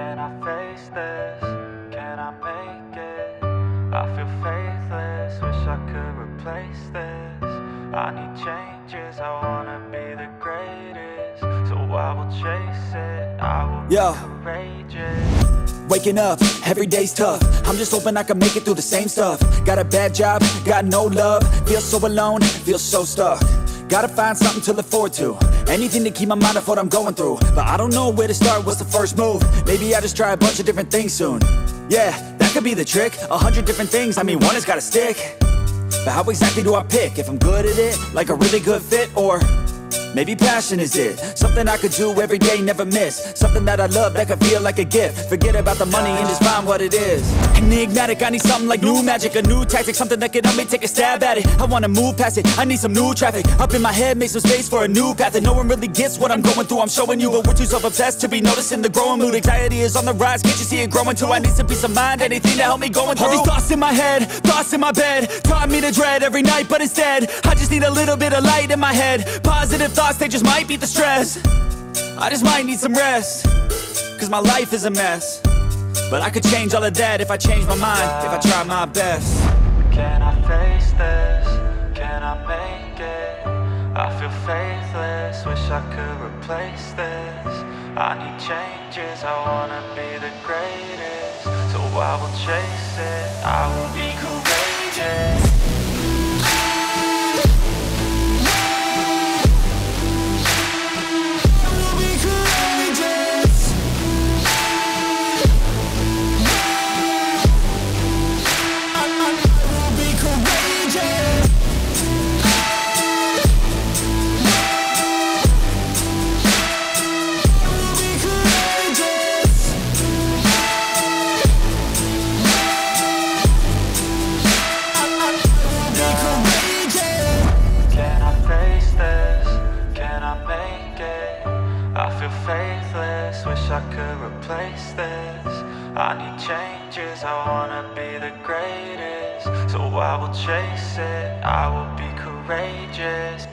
Can I face this? Can I make it? I feel faithless, wish I could replace this. I need changes, I wanna be the greatest. So I will chase it, I will be courageous. Waking up, every day's tough. I'm just hoping I can make it through the same stuff. Got a bad job, got no love. Feel so alone, feel so stuck. Gotta find something to look forward to, anything to keep my mind off what I'm going through. But I don't know where to start, what's the first move? Maybe I just try a bunch of different things soon. Yeah, that could be the trick, 100 different things, I mean one has gotta stick. But how exactly do I pick? If I'm good at it, like a really good fit, or maybe passion is it? Something I could do every day, never miss. Something that I love, that could feel like a gift. Forget about the money and just find what it is. Enigmatic, I need something like new magic, a new tactic, something that could help me take a stab at it. I wanna move past it, I need some new traffic. Up in my head, make some space for a new path. And no one really gets what I'm going through, I'm showing you. But we're too self-obsessed to be noticing the growing mood. Anxiety is on the rise, can't you see it growing too? I need some peace of mind, anything to help me going through. All these thoughts in my head, thoughts in my bed, taught me to dread every night, but instead I just need a little bit of light in my head. Positive thoughts, they just might beat the stress. I just might need some rest, cause my life is a mess. But I could change all of that if I change my mind, if I try my best. Can I face this? Can I make it? I feel faithless, wish I could replace this. I need changes, I wanna be the greatest. So I will chase it, I will be courageous. Wish I could replace this. I need changes, I wanna be the greatest. So I will chase it, I will be courageous.